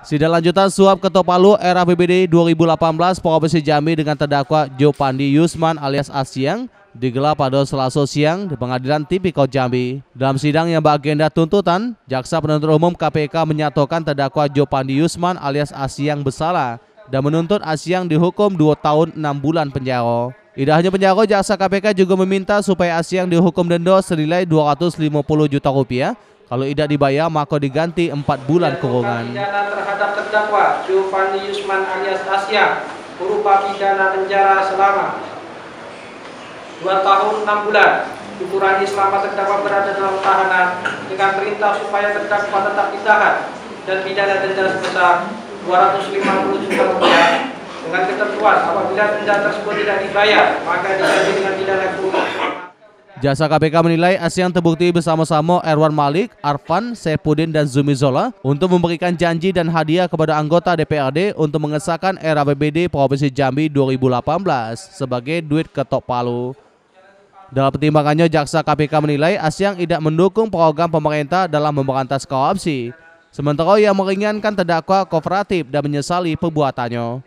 Sidang lanjutan suap Ketua Palu RAPBD 2018 Polres Jambi dengan terdakwa Jupandi Yusman alias Asiang digelar pada Selasa siang di Pengadilan Tipikor Jambi. Dalam sidang yang beragenda tuntutan, Jaksa Penuntut Umum KPK menyatakan terdakwa Jupandi Yusman alias Asiang bersalah dan menuntut Asiang dihukum 2 tahun 6 bulan penjara. Tidak hanya penjara, Jaksa KPK juga meminta supaya Asiang dihukum denda senilai 250 juta rupiah. Kalau tidak dibayar, maka diganti 4 bulan kurungan. Pidana terhadap terdakwa Jupandi Yusman alias Asiang berupa pidana penjara selama 2 tahun 6 bulan dikurangi selama terdakwa berada dalam tahanan dengan perintah supaya terdakwa tetap ditahan dan pidana denda sebesar 250 juta rupiah dengan ketentuan apabila denda tersebut tidak dibayar maka diganti dengan pidana kurungan. Jasa KPK menilai Asiang terbukti bersama-sama Erwan Malik, Arfan, Sepudin, dan Zumi Zola untuk memberikan janji dan hadiah kepada anggota DPRD untuk mengesahkan RAPBD Provinsi Jambi 2018 sebagai duit ketok palu. Dalam pertimbangannya, Jaksa KPK menilai Asiang tidak mendukung program pemerintah dalam memberantas korupsi, sementara ia meringankan terdakwa kooperatif dan menyesali perbuatannya.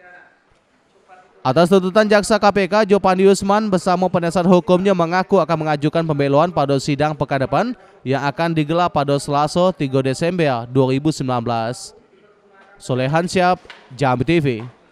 Atas tuntutan Jaksa KPK, Jupandi Yusman bersama penasihat hukumnya mengaku akan mengajukan pembelaan pada sidang pekan depan yang akan digelar pada Selasa 3 Desember 2019. Solehan Syap, Jambi TV.